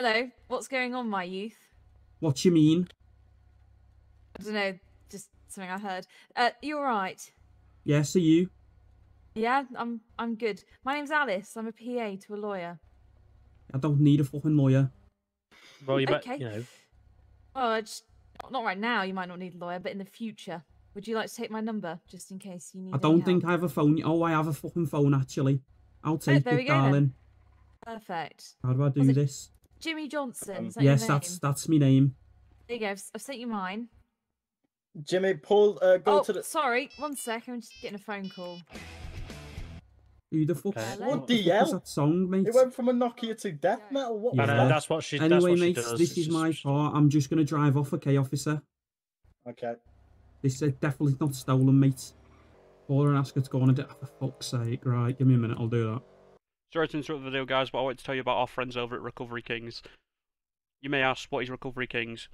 Hello, what's going on, my youth? What you mean? I don't know, just something I heard. You alright? Yes, are you? Yeah, I'm good. My name's Alice, I'm a PA to a lawyer. I don't need a fucking lawyer. Well, you bet, okay. You know. Well, not right now, you might not need a lawyer, but in the future. Would you like to take my number, just in case you need I don't think help? I have a phone. Oh, I have a fucking phone, actually. I'll take it, darling. Then. Perfect. How do I do this? Jimmy Johnson, is that yes, your name? that's my name. There you go, I've sent you mine. Jimmy, Paul, go to the... sorry, one sec, I'm just getting a phone call. Who the fuck? What the hell? What was that song, mate? It went from a Nokia to death metal. What was that? That's what she does. Anyway, mate, this is my car. I'm just going to drive off, okay, officer? Okay. This is definitely not stolen, mate. Call her and ask her to go on a date. Oh, for fuck's sake, right, give me a minute, I'll do that. Sorry to interrupt the video, guys, but I want to tell you about our friends over at Recovery Kings. You may ask, what is Recovery Kings?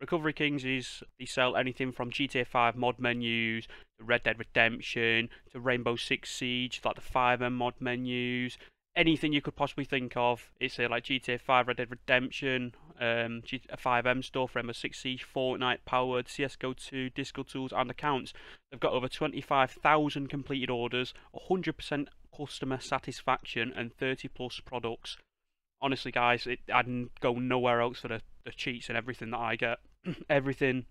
Recovery Kings is, they sell anything from GTA 5 mod menus, to Red Dead Redemption, to Rainbow Six Siege, like the 5M mod menus, anything you could possibly think of. It's like GTA 5, Red Dead Redemption, 5M stuff, Rainbow Six Siege, Fortnite, Powered, CSGO 2, Disco Tools, and accounts. They've got over 25,000 completed orders, 100% customer satisfaction, and 30+ products. Honestly, guys, I'd go nowhere else for the cheats and everything that I get. Everything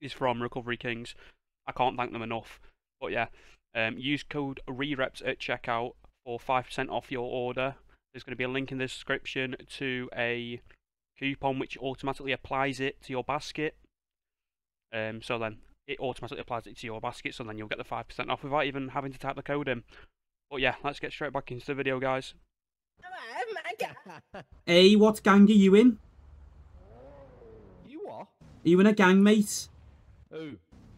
is from Recovery Kings. I can't thank them enough. But yeah, use code Rerept at checkout for 5% off your order. There's going to be a link in the description to a coupon which automatically applies it to your basket. So then it automatically applies it to your basket, so then you'll get the 5% off without even having to type the code in. But yeah, let's get straight back into the video, guys. Hey, what gang are you in? You what? Are you in a gang, mate? Who?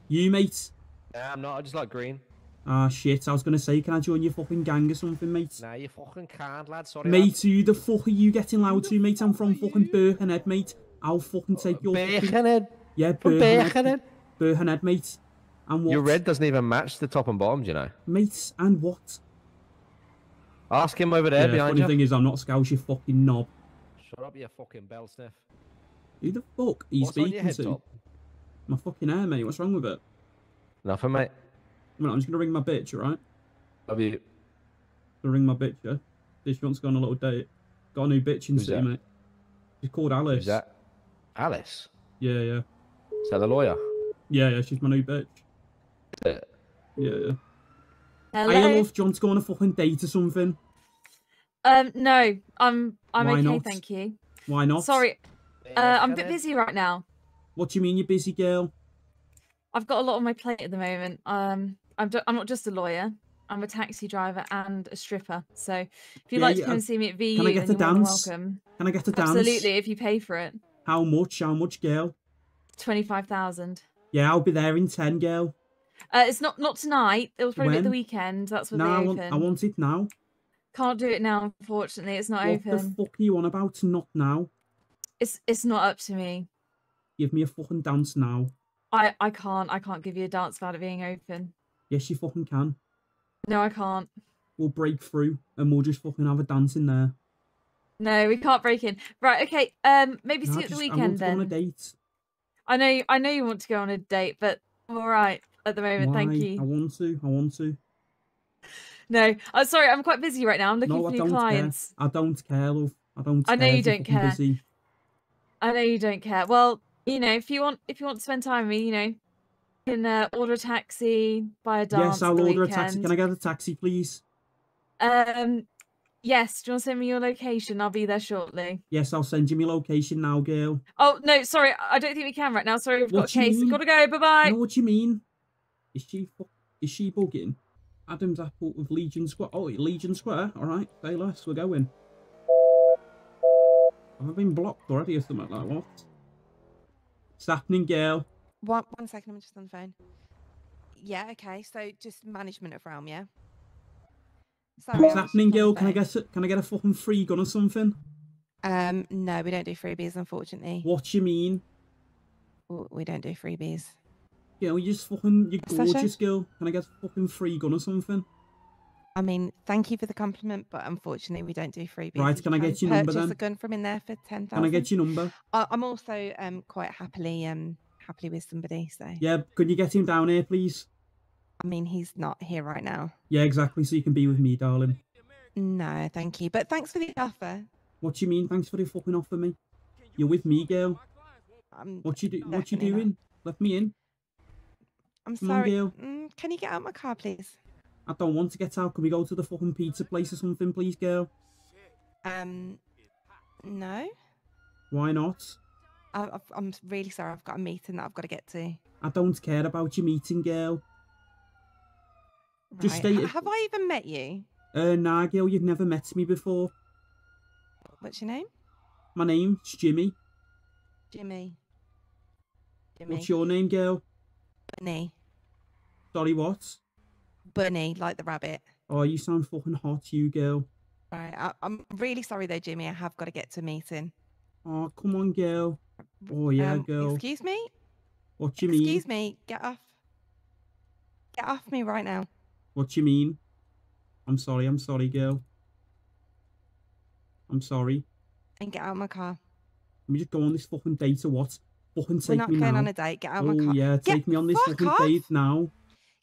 You, mate. Nah, I'm not. I just like green. Ah, shit. I was going to say, can I join your fucking gang or something, mate? Nah, you fucking can't, lad. Sorry, mate, lad. Who the fuck are you getting loud to, mate? I'm from fucking Birkenhead, mate. I'll fucking take your... Birkenhead? Yeah, Birkenhead. Birkenhead, mate. And what? Your red doesn't even match the top and bottom, do you know? Mate, and what? Ask him over there behind you. The funny thing is, I'm not Scouse, you fucking knob. Shut up, you fucking bell sniff. Who the fuck he's speaking to? Top? My fucking hair, mate. What's wrong with it? Nothing, mate. I'm just going to ring my bitch, alright? Love you. I'm going to ring my bitch, yeah? She wants to go on a little date. Got a new bitch in the city, mate. She's called Alice. Who's that? Alice? Yeah, yeah. Is that the lawyer? Yeah, yeah, she's my new bitch. Is it? Yeah, yeah. Hello? I love John to go on a fucking date or something. No, I'm Why okay, not? Thank you. Why not? Sorry, I'm a bit busy right now. What do you mean you're busy, girl? I've got a lot on my plate at the moment. I'm not just a lawyer. I'm a taxi driver and a stripper. So if you'd like to come and see me at VU, then you're welcome. Can I get a dance? Absolutely, if you pay for it. How much? How much, girl? 25,000. Yeah, I'll be there in 10, girl. It's not tonight. It was probably at the weekend. That's when they open. I want it now. Can't do it now, unfortunately. It's not open. What the fuck are you on about? Not now. It's not up to me. Give me a fucking dance now. I can't. I can't give you a dance without it being open. Yes, you fucking can. No, I can't. We'll break through and we'll just fucking have a dance in there. No, we can't break in. Right, okay. Maybe see you at the weekend then. I want to go on a date. I know you want to go on a date, but I'm all right. At the moment, thank you. I want to. No, I'm sorry, I'm quite busy right now. I'm looking for new clients. I don't care, love. I know you don't care. I know you don't care. Well, you know, if you want to spend time with me, you know, you can order a taxi, buy a dance. Yes, I'll order a taxi. Can I get a taxi, please? Yes, do you want to send me your location? I'll be there shortly. Yes, I'll send you my location now, girl. Oh, no, sorry, I don't think we can right now. Sorry, we've got a case. I've got to go, bye-bye. No, what do you mean? Is she bugging? Adam's apple with Legion Square. Oh, Legion Square. All right, say less. We're going. Have I been blocked already or something like that? What? It's happening, girl. One second. I'm just on the phone. Yeah. Okay. So just management of realm. Yeah. Sorry, it's happening, girl. Can I get a fucking free gun or something? No, we don't do freebies, unfortunately. What you mean? We don't do freebies. You know, you're gorgeous, girl. Can I get a fucking free gun or something? I mean, thank you for the compliment, but unfortunately, we don't do freebies. Right, can I get your number then? Purchase a gun from in there for 10,000. Can I get your number? I'm also quite happily with somebody. So yeah, could you get him down here, please? I mean, he's not here right now. Yeah, exactly. So you can be with me, darling. No, thank you. But thanks for the offer. What do you mean? Thanks for the fucking offer, mate. You're with me, girl. What you doing? Not. Let me in. I'm sorry. Come on, girl. Can you get out of my car, please? I don't want to get out. Can we go to the fucking pizza place or something, please, girl? No. Why not? I'm really sorry. I've got a meeting that I've got to get to. I don't care about your meeting, girl. Right. Just stay. Have I even met you? Nah, girl, you've never met me before. What's your name? My name's Jimmy. Jimmy. What's your name, girl? Bunny. Sorry, what? Bunny, like the rabbit. Oh, you sound fucking hot, you girl. Right, I'm really sorry though, Jimmy. I have got to get to a meeting. Oh, come on, girl. Oh, yeah, girl. Excuse me? What do you mean? Excuse me, get off. Get off me right now. What do you mean? I'm sorry, girl. I'm sorry. And get out of my car. Let me just go on this fucking date or what? Fucking take me now. We're not going on a date. Get out of my car. Oh, yeah, take me on this fucking date now.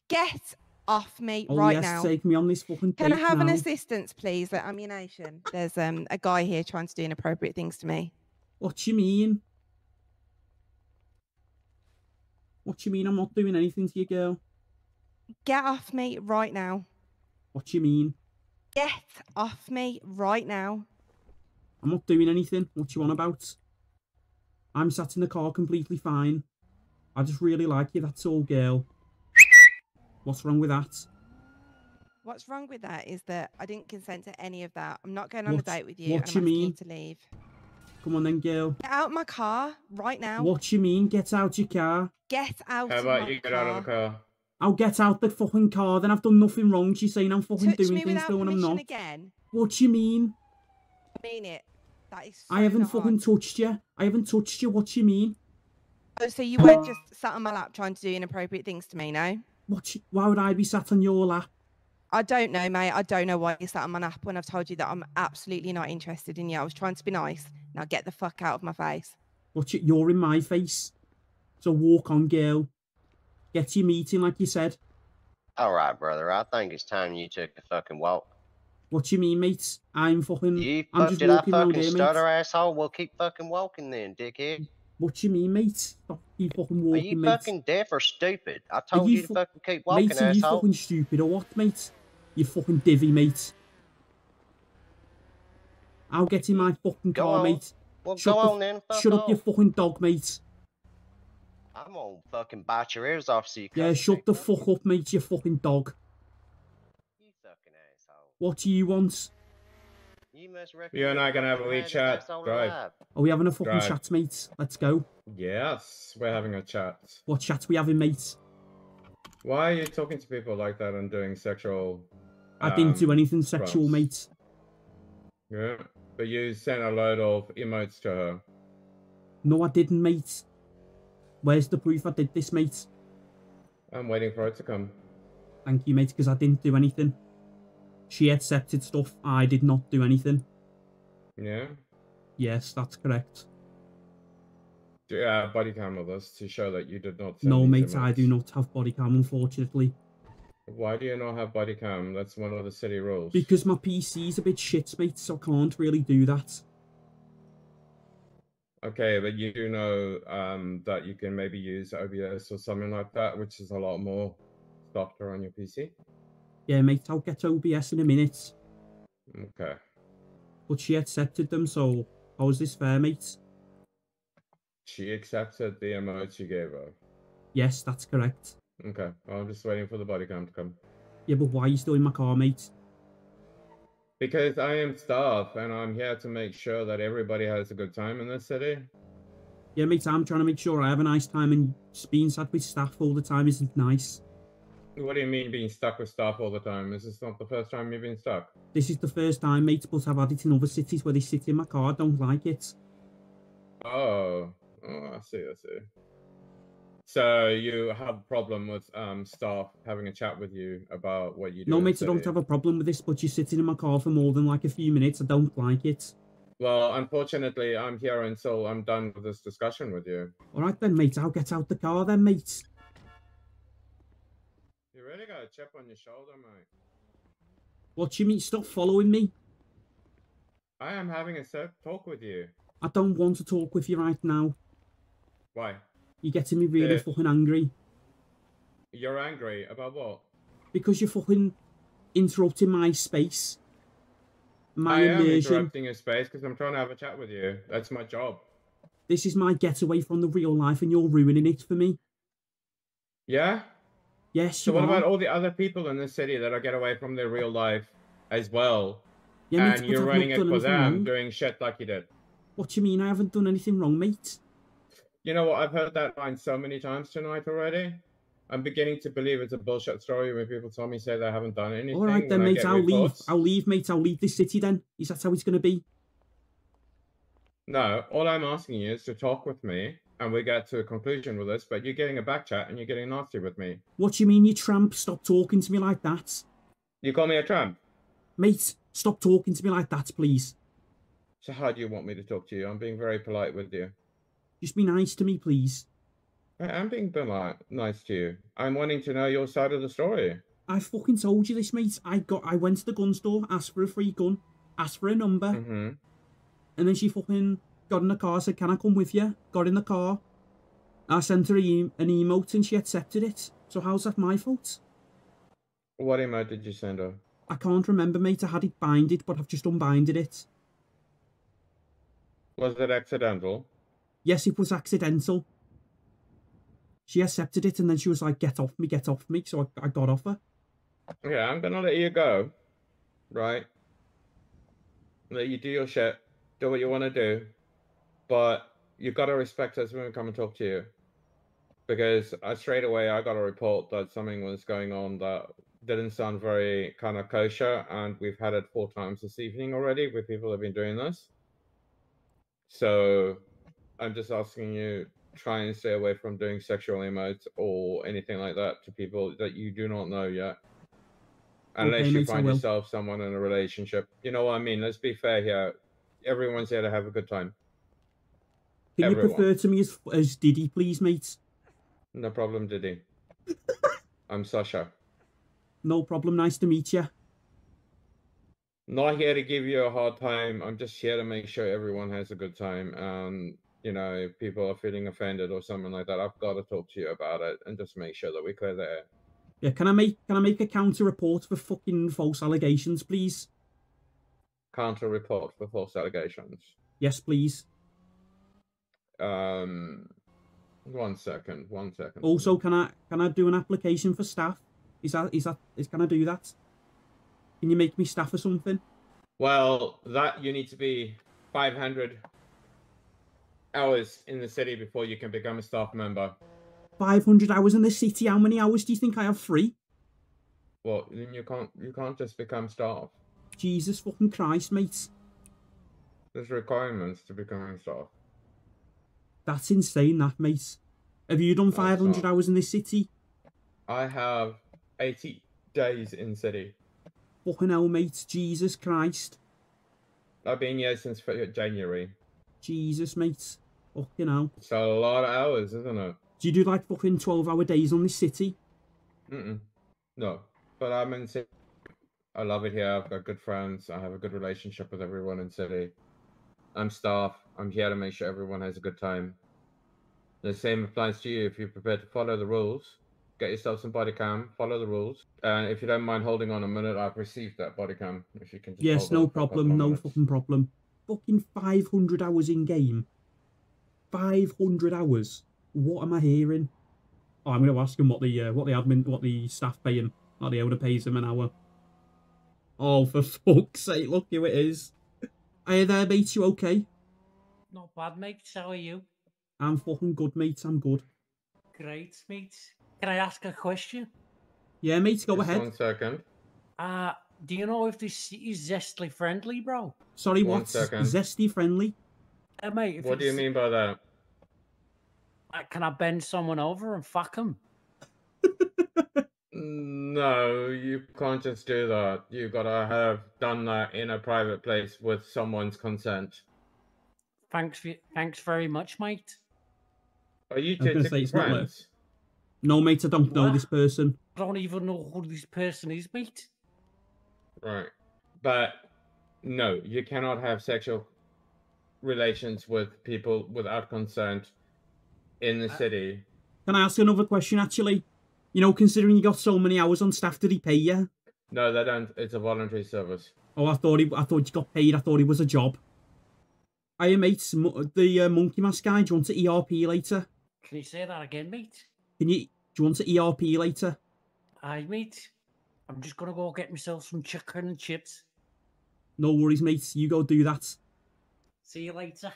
Get off me right now. Take me on this fucking date now. Can I have an assistance, please, at Ammunation? There's a guy here trying to do inappropriate things to me. What do you mean? What do you mean? I'm not doing anything to you, girl. Get off me right now. What do you mean? Get off me right now. I'm not doing anything. What you on about? I'm sat in the car completely fine. I just really like you, that's all, girl. What's wrong with that? What's wrong with that is that I didn't consent to any of that. I'm not going on a date with you. What you mean? To leave. Come on then, girl. Get out my car right now. What you mean? Get out your car. Get out. How about you get out of the car? I'll get out the fucking car. Then I've done nothing wrong. She's saying I'm fucking doing things though, and I'm not. Again. What you mean? I mean it. That is. So I haven't fucking touched you. I haven't touched you. What you mean? Oh, so you weren't just sat on my lap trying to do inappropriate things to me, no? What? Why would I be sat on your lap? I don't know, mate. I don't know why you're sat on my lap when I've told you that I'm absolutely not interested in you. I was trying to be nice. Now get the fuck out of my face. Watch it. You're in my face. So walk on, girl. Get your meeting, like you said. All right, brother. I think it's time you took a fucking walk. What you mean, mate? I'm fucking... I'm just walking all day, mate. Stutter, asshole. We'll keep fucking walking then, dickhead. What you mean, mate? Stop you fucking walking, mate. Are you fucking deaf or stupid? I told you to fucking keep walking, asshole. Mate, are you fucking stupid or what, mate? You fucking divvy, mate. I'll get in my fucking car, mate. Well, go on then. Shut up your fucking dog, mate. I'm gonna fucking bite your ears off so you can. Yeah, shut the fuck up, mate, you fucking dog. You fucking asshole. What do you want? You and I can have a wee chat. Drive. Are we having a fucking chat, mate? Let's go. Yes, we're having a chat. What chat we having, mate? Why are you talking to people like that and doing sexual... I didn't do anything sexual, mate. Yeah, but you sent a load of emotes to her. No, I didn't, mate. Where's the proof I did this, mate? I'm waiting for it to come. Thank you, mate, because I didn't do anything. She accepted stuff. I did not do anything. Yeah? Yes, that's correct. Yeah, body cam with us to show that you did not... No, mate, I do not have body cam, unfortunately. Why do you not have body cam? That's one of the city rules. Because my PC's a bit shit, mate, so I can't really do that. Okay, but you do know that you can maybe use OBS or something like that, which is a lot more softer on your PC? Yeah, mate, I'll get OBS in a minute. Okay. But she accepted them, so how is this fair, mate? She accepted the emote you gave her? Yes, that's correct. Okay, I'm just waiting for the body cam to come. Yeah, but why are you still in my car, mate? Because I am staff, and I'm here to make sure that everybody has a good time in this city. Yeah, mate, I'm trying to make sure I have a nice time, and being sat with staff all the time isn't nice. What do you mean being stuck with staff all the time? Is this not the first time you've been stuck? This is the first time, mate, but I've had it in other cities where they sit in my car. I don't like it. Oh, I see, I see. So you have a problem with staff having a chat with you about what you do? No, mate, I don't have a problem with this, but you're sitting in my car for more than like a few minutes. I don't like it. Well, unfortunately, I'm here until I'm done with this discussion with you. All right then, mate. I'll get out the car then, mate. You really got a chip on your shoulder, mate. What you mean? Stop following me. I am having a talk with you. I don't want to talk with you right now. Why? You're getting me really fucking angry. You're angry? About what? Because you're fucking interrupting my space. My immersion. I am interrupting your space because I'm trying to have a chat with you. That's my job. This is my getaway from the real life and you're ruining it for me. Yeah? Yes, you are. So what about all the other people in the city that are get away from their real life as well? Yeah, mate, and you're running it for them, doing shit like you did. What do you mean I haven't done anything wrong, mate? You know what? I've heard that line so many times tonight already. I'm beginning to believe it's a bullshit story when people tell me say they haven't done anything. All right then, mate. I'll leave, mate. I'll leave this city then. Is that how it's going to be? No. All I'm asking you is to talk with me and we get to a conclusion with this, but you're getting a back chat and you're getting nasty with me. What do you mean, you tramp? Stop talking to me like that. You call me a tramp? Mate, stop talking to me like that, please. So how do you want me to talk to you? I'm being very polite with you. Just be nice to me, please. I'm being nice to you. I'm wanting to know your side of the story. I fucking told you this, mate. I went to the gun store, asked for a free gun, asked for a number, and then she fucking got in the car, said, "Can I come with you?" Got in the car. I sent her an emote and she accepted it. So how's that my fault? What emote did you send her? I can't remember, mate. I had it binded, but I've just unbinded it. Was it accidental? Yes, it was accidental. She accepted it, and then she was like, "Get off me, get off me." So I got off her. Yeah, I'm going to let you go, right? Let you do your shit, do what you want to do, but you've got to respect us when we come and talk to you, because straight away I got a report that something was going on that didn't sound very kind of kosher, and we've had it 4 times this evening already where people have been doing this. So I'm just asking you, try and stay away from doing sexual emotes or anything like that to people that you do not know yet. Unless you find yourself someone in a relationship. You know what I mean? Let's be fair here. Everyone's here to have a good time. Can you refer to me as Diddy, please, mate? No problem, Diddy. I'm Sasha. No problem. Nice to meet you. Not here to give you a hard time. I'm just here to make sure everyone has a good time. You know, if people are feeling offended or something like that, I've got to talk to you about it and just make sure that we clear that. Yeah, can I make a counter report for fucking false allegations, please? Counter report for false allegations. Yes, please. 1 second, 1 second. Also, can I do an application for staff? Can I do that? Can you make me staff or something? Well, that you need to be 500 hours in the city before you can become a staff member. 500 hours in the city? How many hours do you think I have free? Well, then you can't just become staff. Jesus fucking Christ, mate. There's requirements to becoming staff. That's insane, that, mate. Have you done 500 hours in the city? I have 80 days in city. Fucking hell, mate. Jesus Christ. I've been here since January. Jesus, mate. Fucking hell. It's a lot of hours, isn't it? Do you do like fucking 12-hour days on this city? Mm-mm. No. But I'm in city. I love it here. I've got good friends. I have a good relationship with everyone in city. I'm staff. I'm here to make sure everyone has a good time. The same applies to you if you're prepared to follow the rules. Get yourself some body cam, follow the rules. And if you don't mind holding on a minute, I've received that body cam. If you can just hold on, no problem, no fucking problem. Fucking 500 hours in game. 500 hours. What am I hearing? Oh, I'm going to ask him what the staff pay him. Or the owner pays him an hour. Oh, for fuck's sake, look who it is. Hey there, mate, you okay? Not bad, mate, how are you? I'm fucking good, mate, I'm good. Great, mate. Can I ask a question? Yeah, mate, go ahead. 1 second. Do you know if this city is zesty friendly, bro? Sorry, what's zesty friendly? Mate, what do you mean by that? can I bend someone over and fuck them? No, you can't just do that. You've got to have done that in a private place with someone's consent. Thanks very much, mate. Are you two friends? No, mate, I don't know this person. I don't even know who this person is, mate. Right. But no, you cannot have sexual relations with people without consent in the city. Can I ask another question, actually? You know, considering you got so many hours on staff, did he pay you? No, they don't. It's a voluntary service. Oh, I thought you got paid. I thought it was a job. Hiya, mate. The monkey mask guy. Do you want to ERP later? Can you say that again, mate? Do you want to ERP later? Aye, mate. I'm just gonna go get myself some chicken and chips. No worries, mate. You go do that. See you later.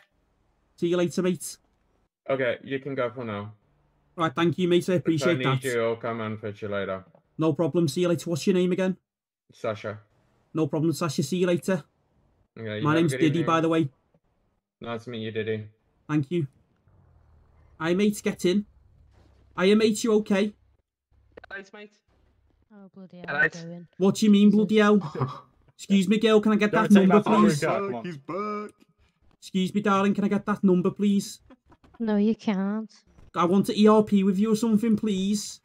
See you later, mate. Okay, you can go for now. Right, thank you, mate. I appreciate that. If I need you, I'll come and fetch you later. No problem. See you later. What's your name again? Sasha. No problem, Sasha. See you later. Okay, my name's Diddy, by the way. Nice to meet you, Diddy. Thank you. Aye, mate. Get in. Aye, mate. You okay? Nice, mate. Oh, bloody hell. What do you mean, bloody hell? Excuse me, girl. Can I get that number, please? He's back. Excuse me, darling. Can I get that number, please? No, you can't. I want to ERP with you or something, please.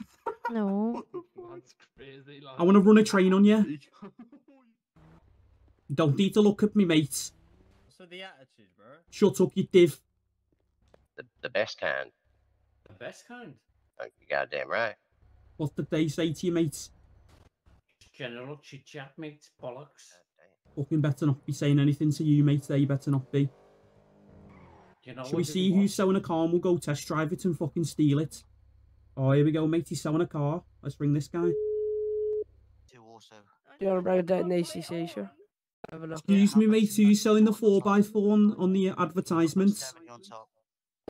No. That's crazy, like... I want to run a train on you. You don't need to look at me, mate. So the attitude, bro. Shut up, you div. The best kind. The best kind? Oh, you goddamn right. What did they say to you, mate? General chit-chat, mate. Bollocks. Fucking better not be saying anything to you, mate. They better not be. You know, should we see who's selling a car? We'll go test drive it and fucking steal it. Oh, here we go, mate. He's selling a car. Let's ring this guy. Do you want to bring down an ACC, sure? Excuse me, mate. Who's selling the 4x4 on the advertisements?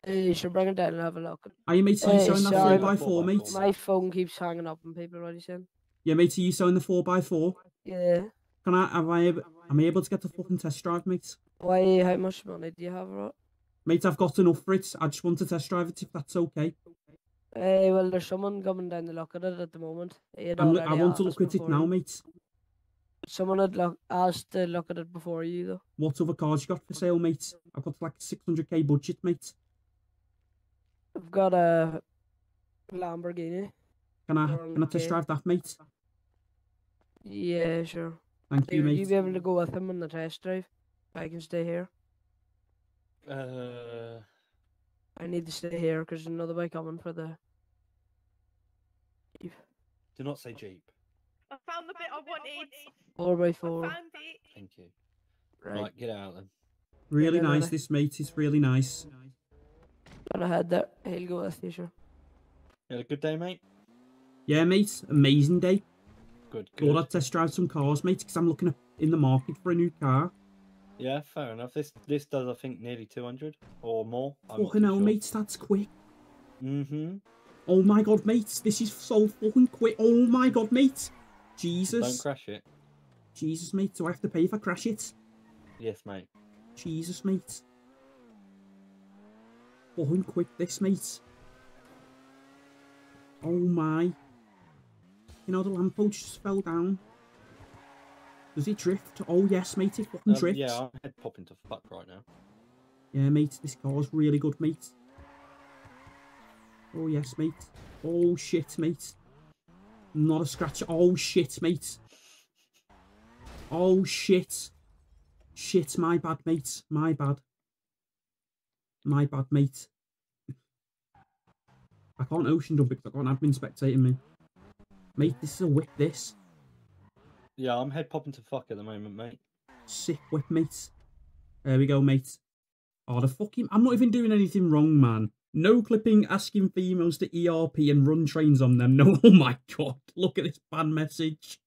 You should bring it down and have a look. Are you, mate? Are you selling that 4x4, mate? My phone keeps hanging up and people are already saying. Yeah, mate. Are you selling the 4x4? Yeah. Can I? Am I able to get the fucking test drive, mate? Why? How much money do you have, right? Mate, I've got enough for it. I just want to test drive it if that's okay. Well, there's someone coming down to look at it at the moment. I want to look at it now, mate. Someone had asked to look at it before you, though. What other cars you got for sale, mate? I've got like 600k budget, mate. I've got a Lamborghini. Can I test drive that, mate? Yeah, sure. Thank you, mate. You'll be able to go with him on the test drive. I can stay here. I need to stay here because there's another bike coming for the Jeep. Do not say Jeep. I found the bit I wanted. 4x4. I found it. Thank you. Right, get out then. Really nice, this mate. It's really nice. But I had that. He'll go with you, sure. You had a good day, mate? Yeah, mate. Amazing day. Good. Thought I'd test drive some cars, mate, because I'm looking in the market for a new car. Yeah, fair enough. This does, I think, nearly 200 or more. Fucking hell, mate, that's quick. Mm-hmm. Oh my god, mate, this is so fucking quick. Oh my god, mate. Jesus. Don't crash it. Jesus, mate, do I have to pay if I crash it? Yes, mate. Jesus, mate. Fucking quick, this, mate. Oh my. You know, the lamppost just fell down. Does it drift? Oh, yes, mate, it fucking drifts. Yeah, I'm head popping to fuck right now. Yeah, mate, this car's really good, mate. Oh, yes, mate. Oh, shit, mate. Not a scratch. Oh, shit, mate. Oh, shit. Shit, my bad, mate. My bad. My bad, mate. I can't ocean dump because I've got an admin spectating me. Mate, this is a whip, this. Yeah, I'm head popping to fuck at the moment, mate. Sick whip, mate. There we go, mate. Oh, the fucking... I'm not even doing anything wrong, man. No clipping, asking females to ERP and run trains on them. No, oh my god. Look at this ban message.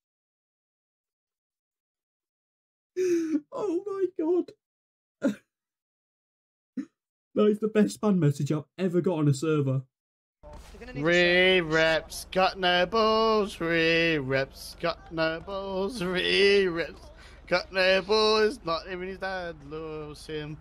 Oh my god. That is the best ban message I've ever got on a server. Rereps, got no balls. Rereps, got no balls. Rereps, got no balls. Not even his dad loves him.